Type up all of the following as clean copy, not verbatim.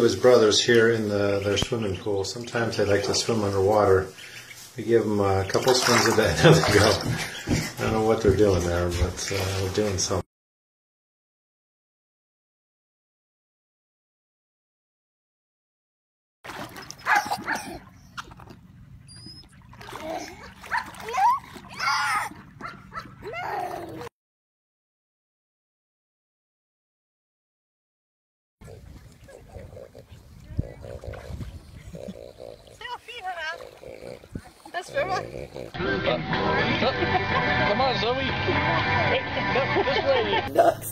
of his brothers here in their swimming pool. Sometimes they like to swim underwater. We give them a couple swims a day. There they go. I don't know what they're doing there, but they're doing something. Come on, Zoe. Hey, this way. Nuts.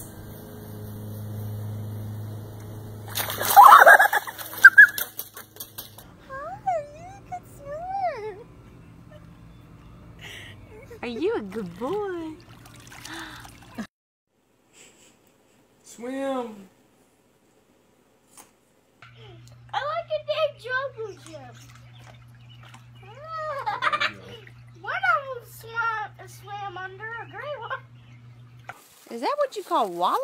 Are you a good boy? Swim. I like a big jungle gym. Swam under a gray one. Is that what you call wallowing?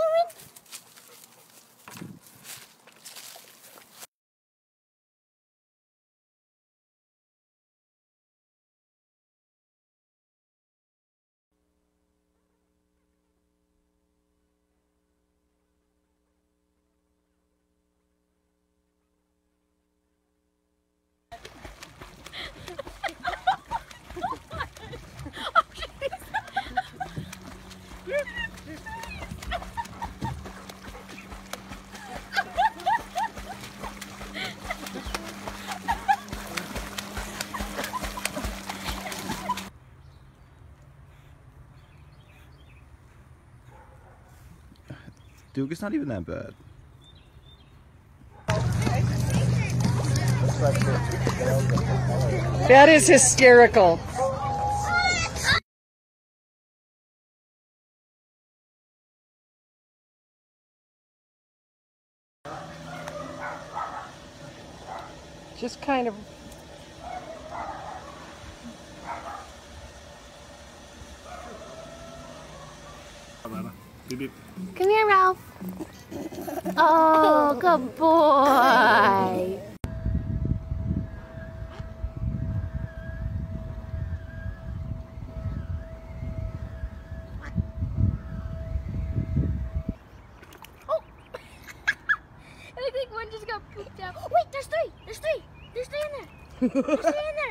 Duke, it's not even that bad. That is hysterical. Just kind of... Beep, beep. Come here, Ralph. Oh, good boy. Oh! I think one just got pooped out. Oh, wait, there's three in there.